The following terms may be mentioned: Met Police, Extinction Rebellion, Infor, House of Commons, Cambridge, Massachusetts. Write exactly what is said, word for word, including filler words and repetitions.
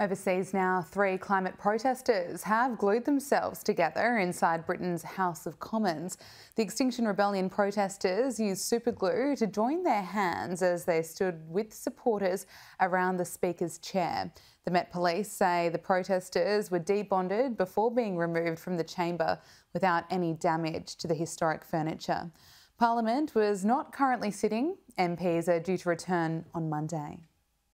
Overseas now, three climate protesters have glued themselves together inside Britain's House of Commons. The Extinction Rebellion protesters used superglue to join their hands as they stood with supporters around the Speaker's chair. The Met Police say the protesters were debonded before being removed from the chamber without any damage to the historic furniture. Parliament was not currently sitting. M Ps are due to return on Monday.